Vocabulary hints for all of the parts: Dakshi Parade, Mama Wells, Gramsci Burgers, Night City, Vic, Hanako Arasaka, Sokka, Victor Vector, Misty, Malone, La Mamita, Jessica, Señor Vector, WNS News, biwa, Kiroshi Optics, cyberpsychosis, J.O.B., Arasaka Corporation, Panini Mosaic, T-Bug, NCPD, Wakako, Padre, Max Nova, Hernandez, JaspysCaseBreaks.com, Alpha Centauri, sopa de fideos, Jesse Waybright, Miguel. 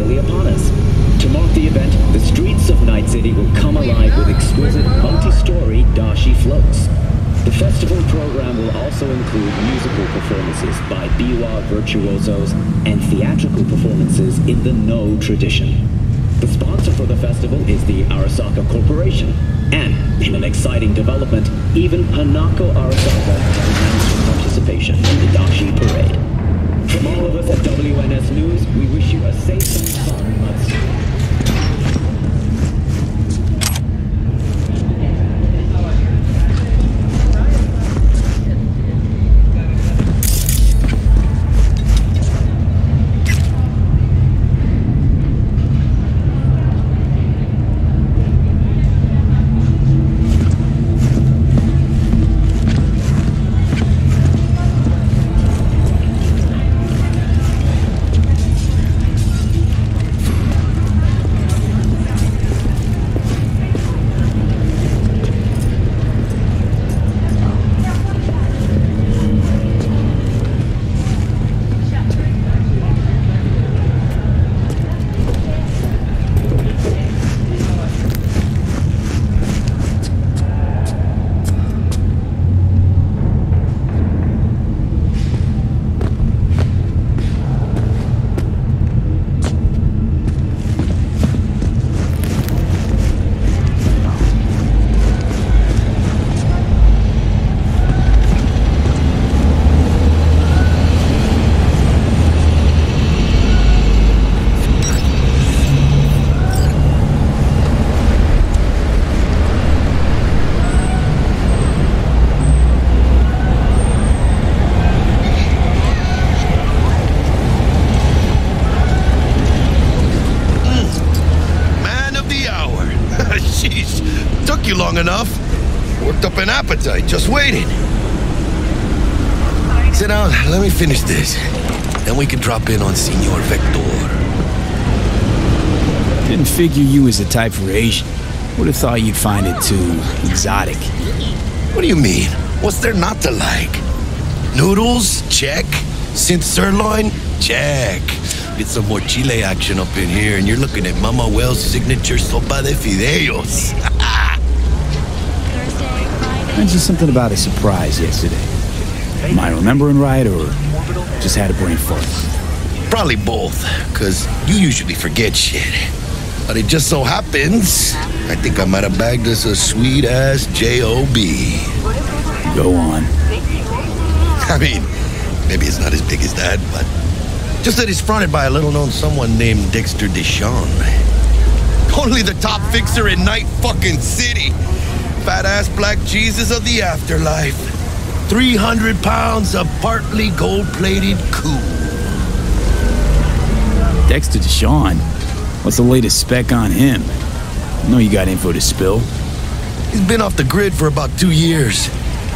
nearly upon us. To mark the event, the streets of Night City will come alive with exquisite multi-story dashi floats. The festival program will also include musical performances by biwa virtuosos and theatrical performances in the No tradition. The sponsor for the festival is the Arasaka Corporation, and, in an exciting development, even Hanako Arasaka has her participation in the Dakshi Parade. From all of us at WNS News, we wish you a safe and fun month. Enough. Worked up an appetite just waiting. Sit down, let me finish this. Then we can drop in on Señor Vector. Didn't figure you as the type for Asian. Would have thought you'd find it too exotic. What do you mean? What's there not to like? Noodles? Check. Since sirloin? Check. Get some more Chile action up in here and you're looking at Mama Wells' signature sopa de fideos. Mentioned something about a surprise yesterday. Am I remembering right, or just had a brain fart? Probably both, because you usually forget shit. But it just so happens, I think I might have bagged us a sweet-ass J.O.B. Go on. I mean, maybe it's not as big as that, but just that it's fronted by a little-known someone named Dexter Deshawn. Only the top fixer in Night fucking City. Fat-ass black Jesus of the afterlife. 300 pounds of partly gold-plated coup. Dexter Deshawn? What's the latest spec on him? I know you got info to spill. He's been off the grid for about 2 years.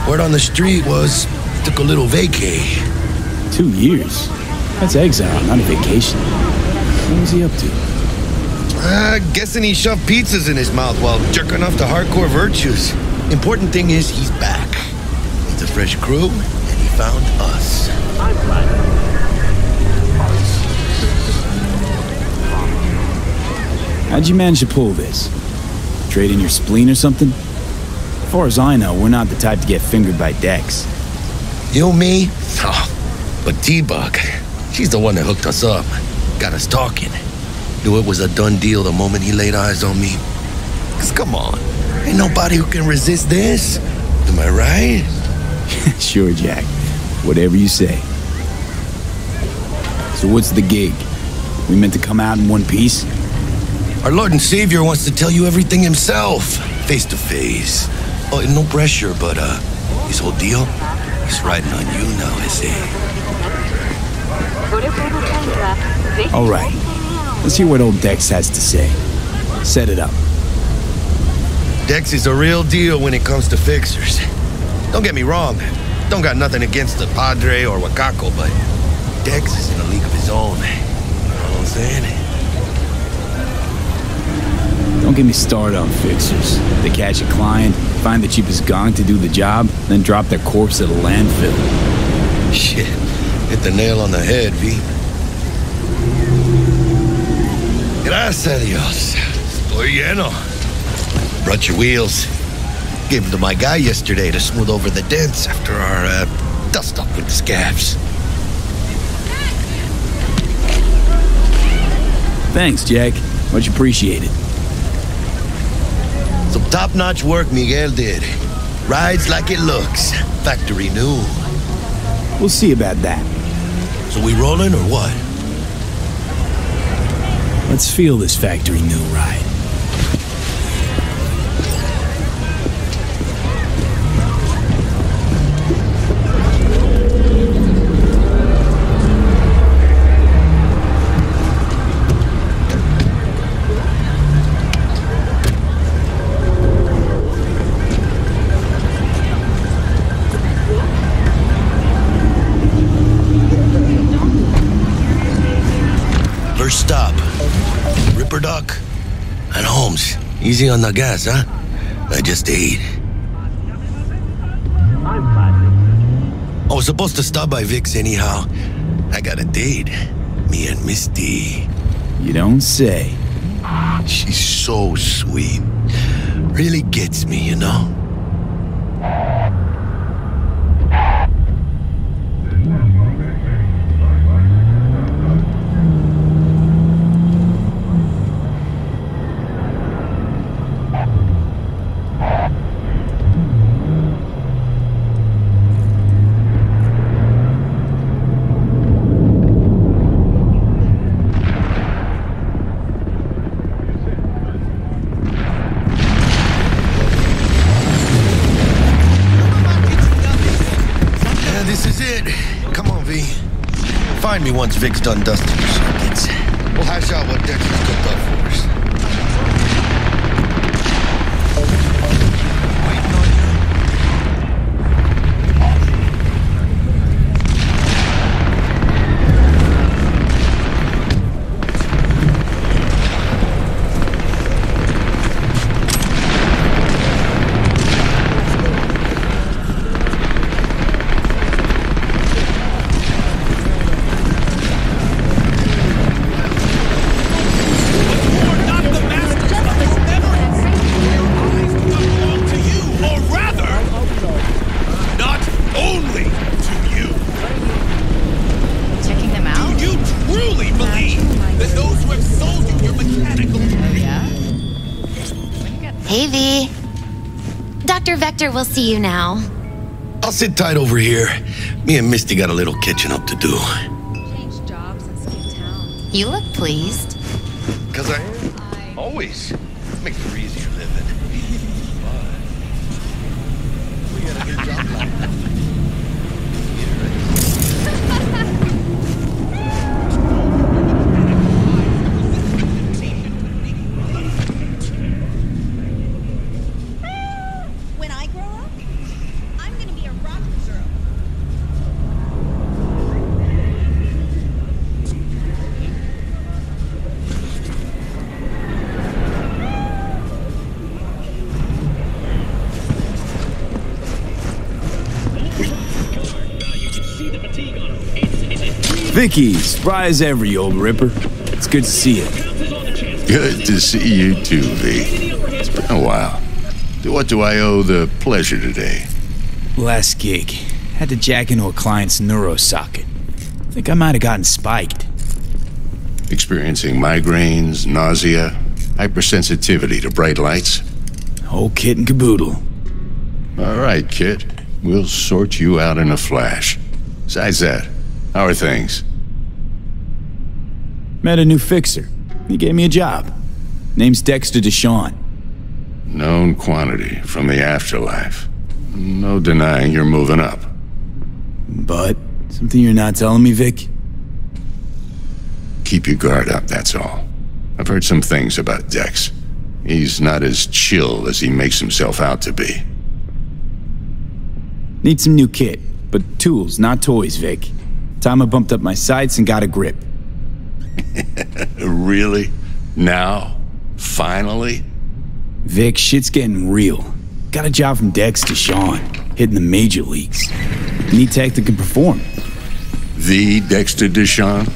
Word on the street was, took a little vacay. 2 years? That's exile, not a vacation. What was he up to? Guessing he shoved pizzas in his mouth while jerking off to hardcore virtues. Important thing is, he's back. It's a fresh crew, and he found us. I'm glad. How'd you manage to pull this? Trade in your spleen or something? As far as I know, we're not the type to get fingered by Dex. You, me? Oh, but T-Bug, she's the one that hooked us up. Got us talking. Knew it was a done deal the moment he laid eyes on me. 'Cause come on, ain't nobody who can resist this. Am I right? Sure, Jack. Whatever you say. So what's the gig? We meant to come out in one piece? Our Lord and Savior wants to tell you everything himself, face to face. Oh, and no pressure, but this whole deal is riding on you now, I say. All right. Let's hear what old Dex has to say. Set it up. Dex is a real deal when it comes to fixers. Don't get me wrong. Don't got nothing against the Padre or Wakako, but Dex is in a league of his own. You know what I'm saying? Don't get me started on fixers. They catch a client, find the cheapest gong to do the job, then drop their corpse at a landfill. Shit. Hit the nail on the head, V. Gracias a Dios. Estoy lleno. Brought your wheels. Gave them to my guy yesterday to smooth over the dents after our dust-up with the scabs. Thanks, Jack. Much appreciated. Some top-notch work Miguel did. Rides like it looks. Factory new. We'll see about that. So we rolling or what? Let's feel this factory new ride. Easy on the gas, huh? I just ate. I was supposed to stop by Vic's anyhow. I got a date. Me and Misty. You don't say. She's so sweet. Really gets me, you know? Me once Vic's done dusting the circuits. We'll hash out what Dexter's cooked up for us. Waiting on We'll see you now. I'll sit tight over here. Me and Misty got a little catching up to do. Change jobs and skip town. You look pleased. Because I am. Always. Makes for easier living. We got a good job like that. Vicky, surprise every old ripper. It's good to see you. Good to see you too, V. It's been a while. What do I owe the pleasure today? Last gig. Had to jack into a client's neuro socket. Think I might have gotten spiked. Experiencing migraines, nausea, hypersensitivity to bright lights. Whole kit and caboodle. All right, Kit. We'll sort you out in a flash. Besides that, how are things? Met a new fixer. He gave me a job. Name's Dexter Deshawn. Known quantity from the afterlife. No denying you're moving up. But something you're not telling me, Vic? Keep your guard up, that's all. I've heard some things about Dex. He's not as chill as he makes himself out to be. Need some new kit, but tools, not toys, Vic. Time I bumped up my sights and got a grip. Really? Now? Finally? Vic, shit's getting real. Got a job from Dex Deshawn, hitting the major leagues. Need tech that can perform. The Dexter Deshawn?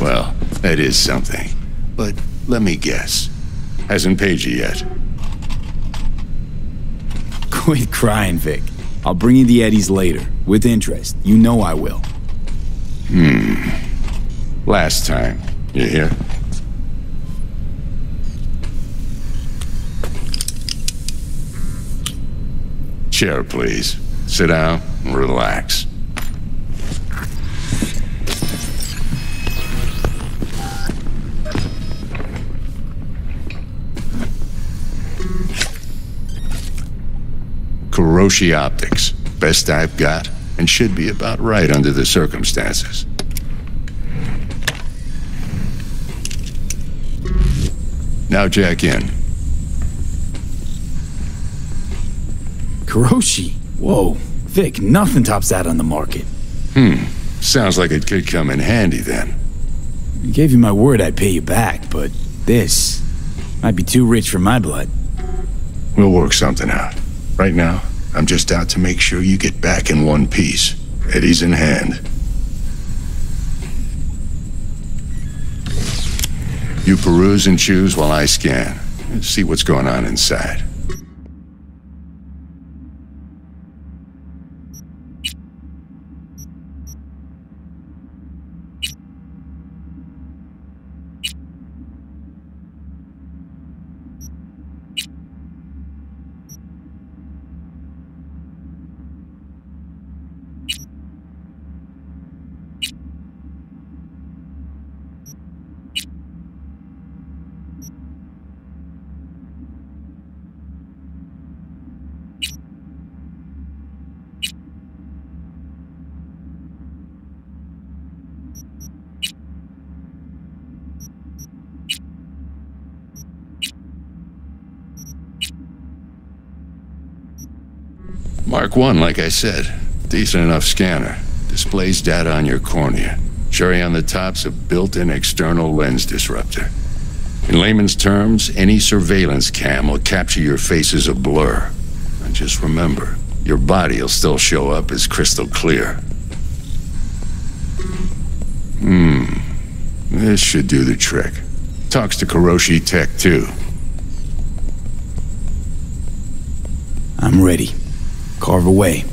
Well, that is something. But Let me guess. Hasn't paid you yet. Quit crying, Vic. I'll bring you the Eddies later, with interest. You know I will. Last time. You hear? Chair, please. Sit down and relax. Kiroshi Optics. Best I've got, and should be about right under the circumstances. Now jack in. Kiroshi? Whoa. Vic, nothing tops that on the market. Sounds like it could come in handy then. I gave you my word I'd pay you back, but this might be too rich for my blood. We'll work something out. Right now, I'm just out to make sure you get back in one piece. Eddie's in hand. You peruse and choose while I scan. Let's see what's going on inside. Mark 1, like I said. Decent enough scanner. Displays data on your cornea. Cherry on the top's a built-in external lens disruptor. In layman's terms, any surveillance cam will capture your face as a blur. And just remember, your body will still show up as crystal clear. This should do the trick. Talks to Kiroshi Tech, too. I'm ready. Carve away.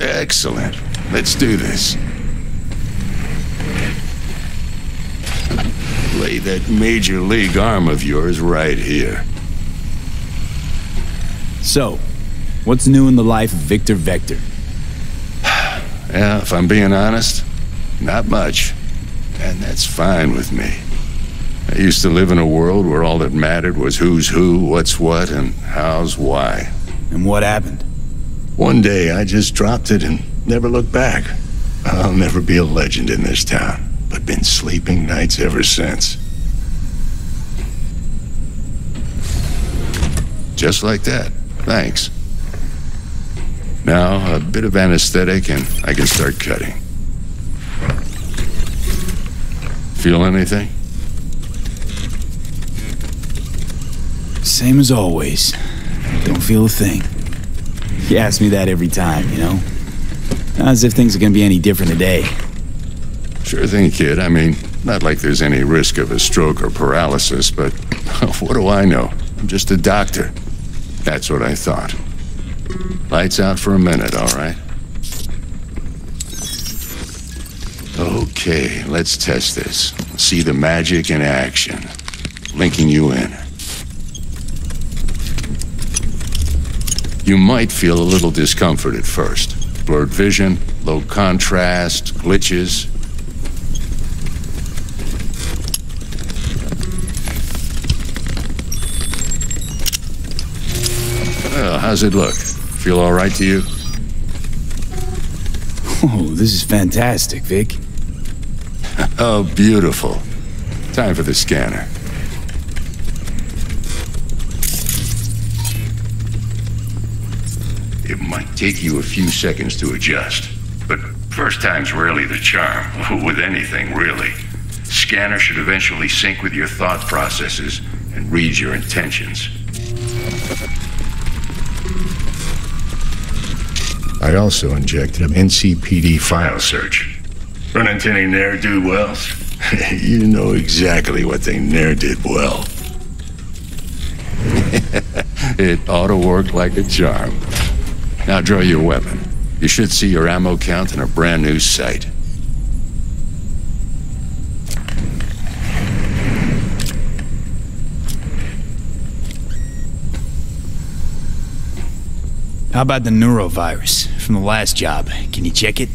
Excellent. Let's do this. Lay that major league arm of yours right here. So, what's new in the life of Victor Vector? Yeah, if I'm being honest, not much. And that's fine with me. I used to live in a world where all that mattered was who's who, what's what, and how's why. And what happened? One day, I just dropped it and never looked back. I'll never be a legend in this town, but been sleeping nights ever since. Just like that. Thanks. Now, a bit of anesthetic and I can start cutting. Feel anything? Same as always. Don't feel a thing. You ask me that every time, you know? Not as if things are gonna be any different today. Sure thing, kid. I mean, not like there's any risk of a stroke or paralysis, but what do I know? I'm just a doctor. That's what I thought. Lights out for a minute, all right? Okay, let's test this. See the magic in action. Linking you in. You might feel a little discomfort at first. Blurred vision, low contrast, glitches. Well, how's it look? Feel all right to you? Oh, this is fantastic, Vic. Oh, beautiful. Time for the scanner. It might take you a few seconds to adjust, but first time's rarely the charm, with anything, really. Scanner should eventually sync with your thought processes and read your intentions. I also injected an NCPD file search. Run into any ne'er-do-wells? You know exactly what they ne'er did well. It ought to work like a charm. Now draw your weapon. You should see your ammo count in a brand new sight. How about the neurovirus from the last job? Can you check it?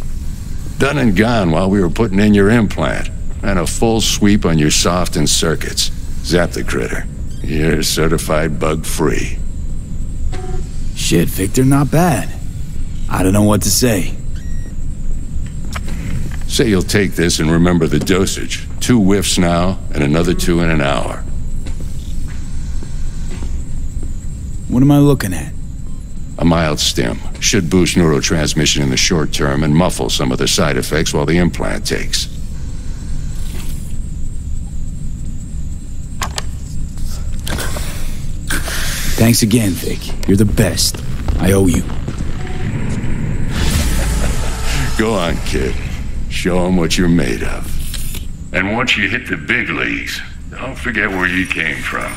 Done and gone while we were putting in your implant. And a full sweep on your softened circuits. Zap the critter. You're certified bug-free. Shit, Victor, not bad. I don't know what to say. Say you'll take this and remember the dosage. 2 whiffs now, and another 2 in an hour. What am I looking at? A mild stim. Should boost neurotransmission in the short term and muffle some of the side effects while the implant takes. Thanks again, Vic. You're the best. I owe you. Go on, kid. Show them what you're made of. And once you hit the big leagues, don't forget where you came from.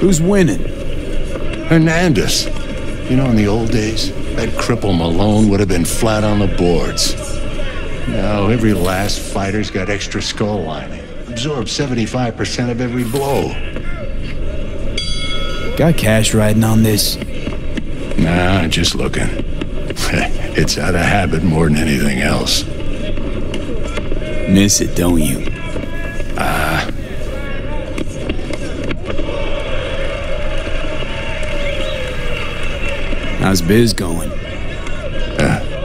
Who's winning? Hernandez. You know, in the old days, that cripple Malone would have been flat on the boards. Now, every last fighter's got extra skull lining. Absorbs 75% of every blow. Got cash riding on this? Nah, just looking. It's out of habit more than anything else. Miss it, don't you? How's biz going?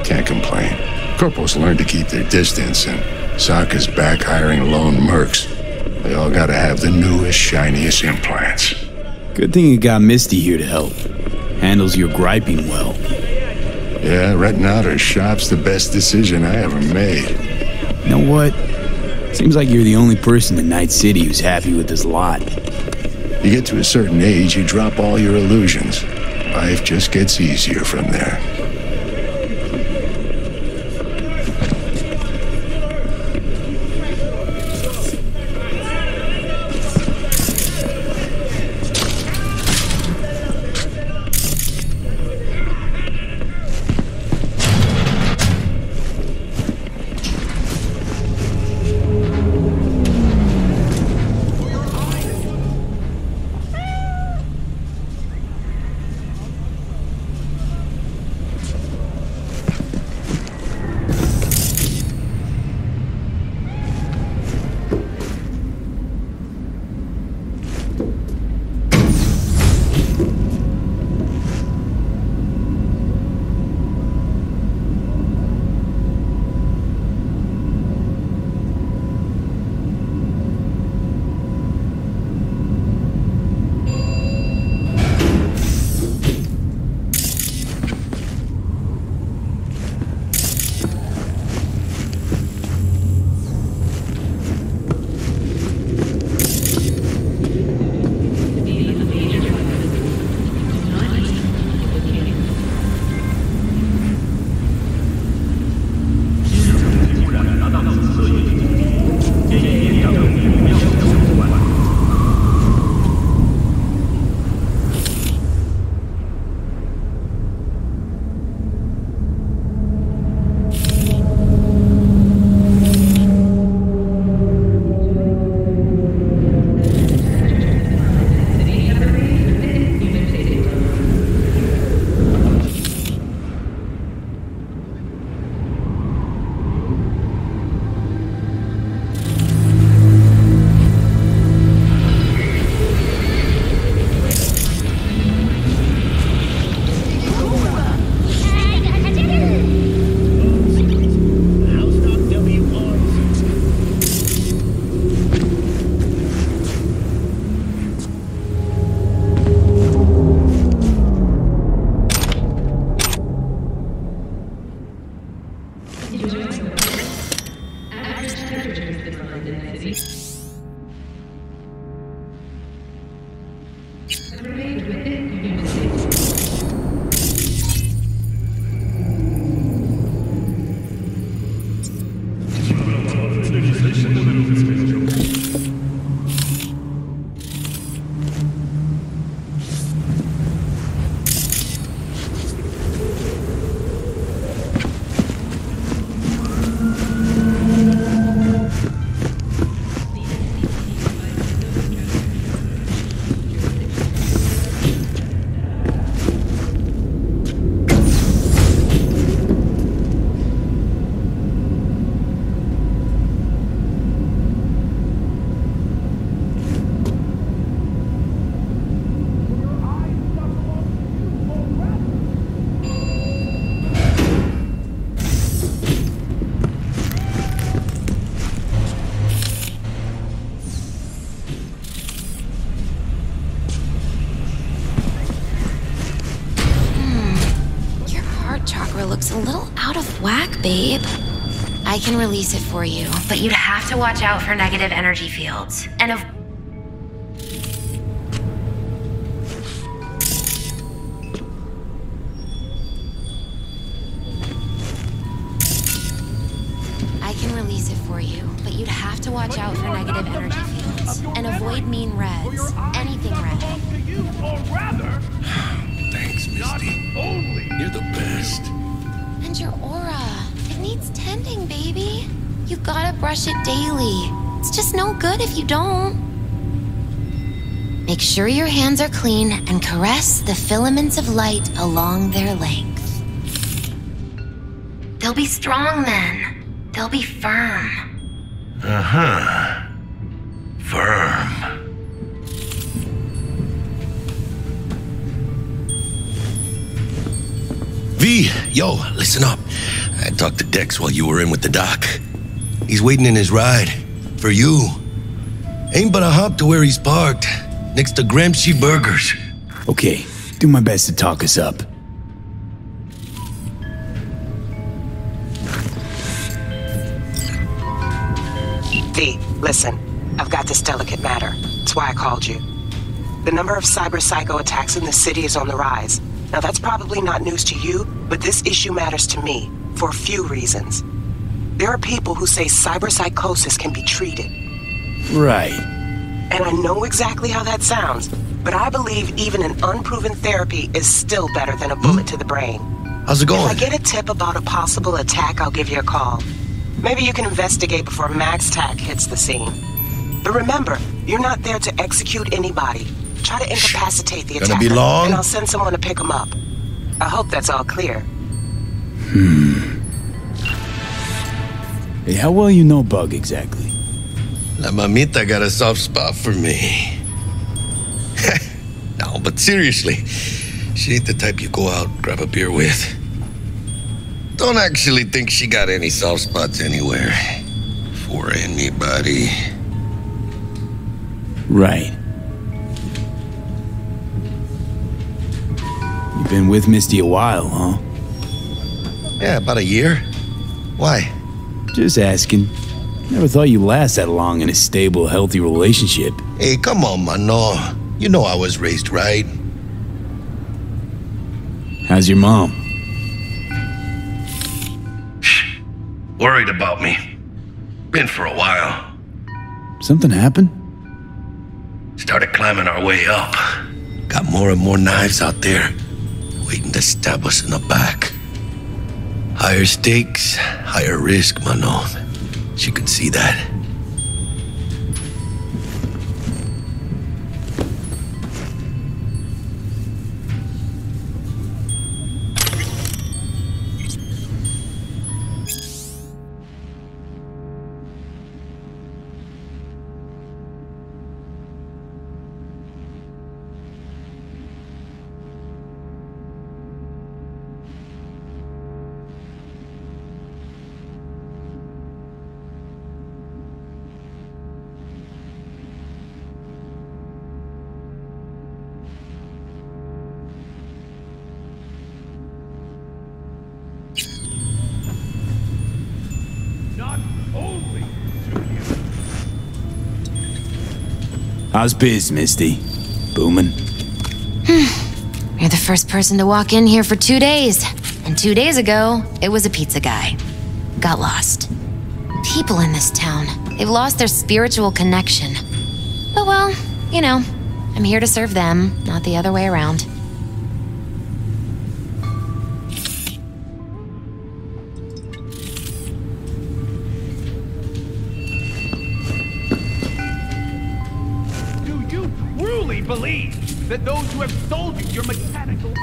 Can't complain. Corporals learned to keep their distance, and Sokka's back hiring lone mercs. They all gotta have the newest, shiniest implants. Good thing you got Misty here to help. Handles your griping well. Yeah, renting out her shop's the best decision I ever made. You know what? Seems like you're the only person in Night City who's happy with this lot. You get to a certain age, you drop all your illusions. Life just gets easier from there. Babe, I can release it for you, but you'd have to watch out for negative energy fields. And of I can release it for you, but you'd have to watch out for negative energy fields and avoid mean reds. Anything red. Thanks, Misty. You're the best. And your aura. Needs tending, baby. You gotta brush it daily. It's just no good if you don't. Make sure your hands are clean and caress the filaments of light along their length. They'll be strong then. They'll be firm. Uh-huh. Firm. V, yo, listen up. I talked to Dex while you were in with the doc. He's waiting in his ride. For you. Ain't but a hop to where he's parked. Next to Gramsci Burgers. Okay, do my best to talk us up. V, listen. I've got this delicate matter. That's why I called you. The number of cyber-psycho attacks in the city is on the rise. Now, that's probably not news to you, but this issue matters to me, for a few reasons. There are people who say cyberpsychosis can be treated. Right. And I know exactly how that sounds, but I believe even an unproven therapy is still better than a bullet to the brain. How's it going? If I get a tip about a possible attack, I'll give you a call. Maybe you can investigate before MaxTac hits the scene. But remember, you're not there to execute anybody. Try to incapacitate the attacker, and I'll send someone to pick him up. I hope that's all clear. Hey, how well you know Bug exactly? La Mamita got a soft spot for me. No, but seriously, she ain't the type you go out grab a beer with. Don't actually think she got any soft spots anywhere. For anybody. Right. You've been with Misty a while, huh? Yeah, about a year. Why? Just asking. Never thought you'd last that long in a stable, healthy relationship. Hey, come on, Mano. You know I was raised right. How's your mom? Worried about me. Been for a while. Something happened? Started climbing our way up. Got more and more knives out there, waiting to stab us in the back. Higher stakes, higher risk, Manon. She could see that. How's biz, Misty? Booming? You're the first person to walk in here for 2 days. And 2 days ago, it was a pizza guy. Got lost. People in this town, they've lost their spiritual connection. But well, you know, I'm here to serve them, not the other way around. That those who have sold you your mechanical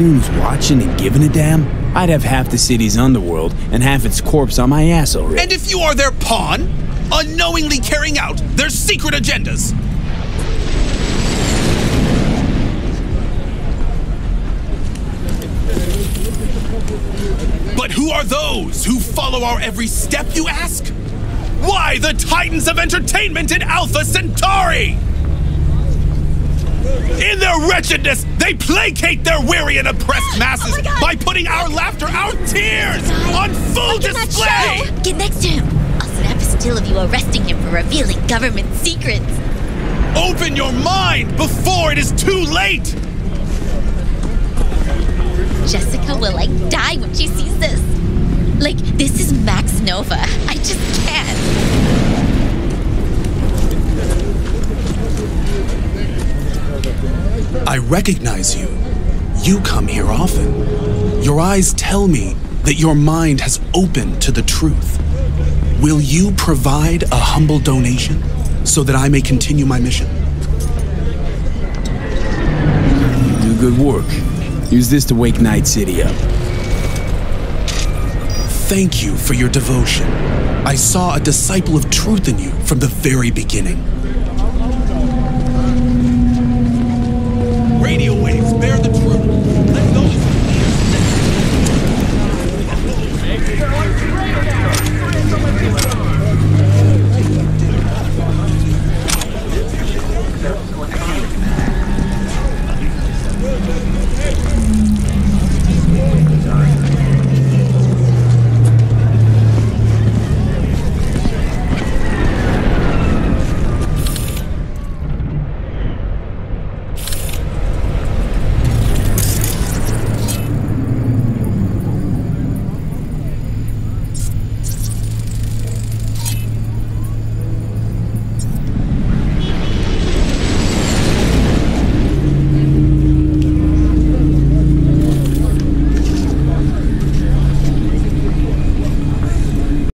anyone who's watching and giving a damn, I'd have half the city's underworld and half its corpse on my ass already. And if you are their pawn, unknowingly carrying out their secret agendas. But who are those who follow our every step, you ask? Why, the titans of entertainment in Alpha Centauri! In their wretchedness, they placate their weary and oppressed masses by putting our laughter, our tears, on full display! Get next to him. I'll snap a still of you arresting him for revealing government secrets. Open your mind before it is too late! Jessica will, like, die when she sees this. Like, this is Max Nova. I just can't. I recognize you. You come here often. Your eyes tell me that your mind has opened to the truth. Will you provide a humble donation so that I may continue my mission? You do good work. Use this to wake Night City up. Thank you for your devotion. I saw a disciple of truth in you from the very beginning.